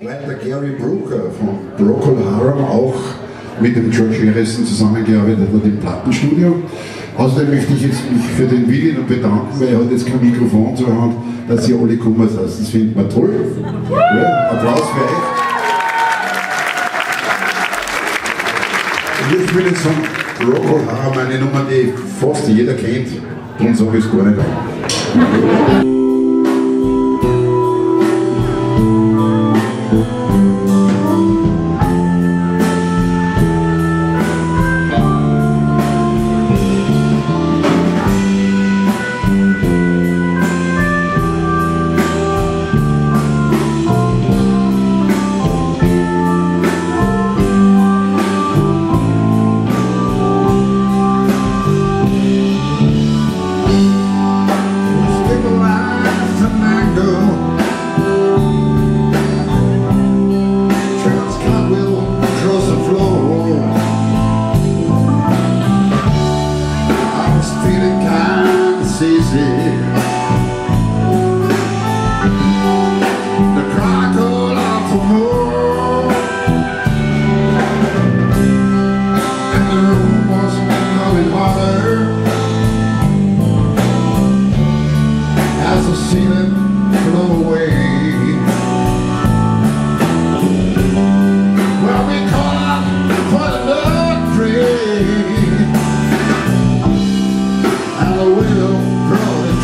Weil der Gary Brooker von Procol Harum auch mit dem George Harrison zusammengearbeitet hat im Plattenstudio. Außerdem möchte ich jetzt mich für den Willi bedanken, weil er hat jetzt kein Mikrofon zur Hand, dass ihr alle kommen seid. Das findet man toll. Ja, Applaus für euch. Und jetzt will ich sagen, Procol Harum, eine Nummer, die fast jeder kennt, und so ist es gar nicht an.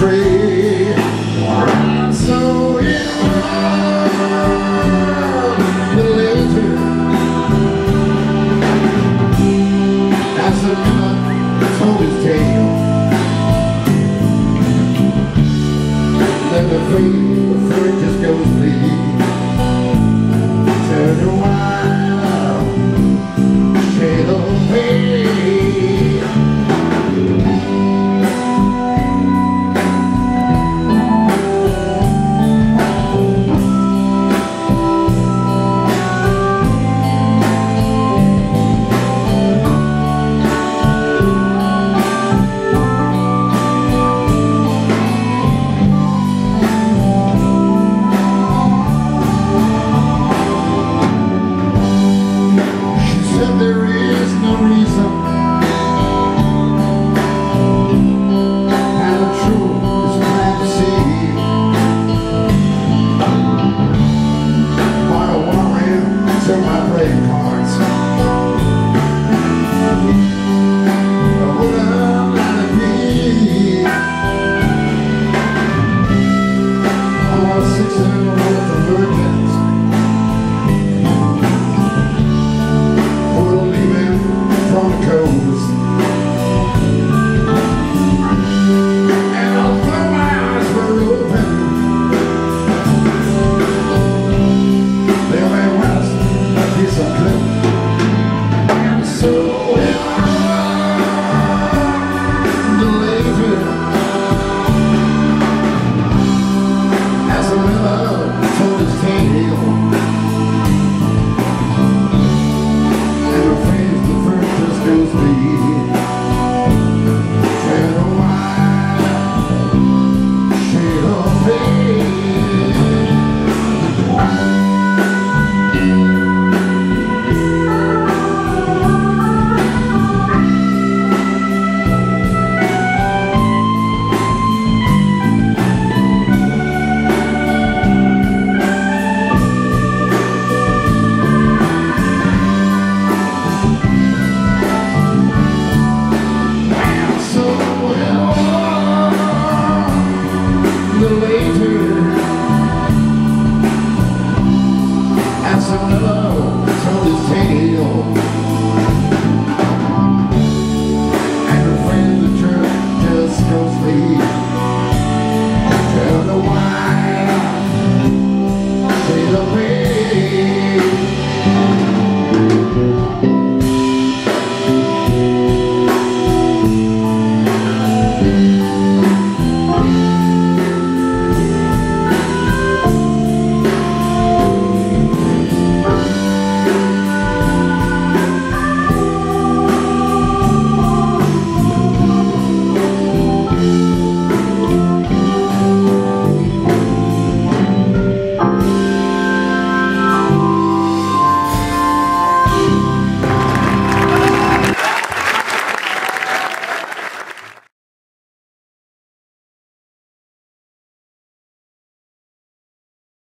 Free.